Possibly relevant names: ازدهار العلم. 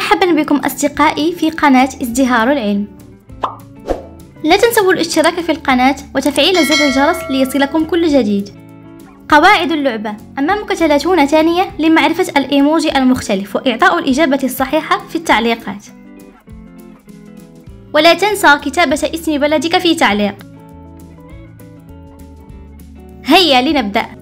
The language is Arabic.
مرحبا بكم أصدقائي في قناة ازدهار العلم. لا تنسوا الاشتراك في القناة وتفعيل زر الجرس ليصلكم كل جديد. قواعد اللعبة: أمامك 30 ثانية لمعرفة الإيموجي المختلف وإعطاء الإجابة الصحيحة في التعليقات، ولا تنسى كتابة اسم بلدك في تعليق. هيا لنبدأ.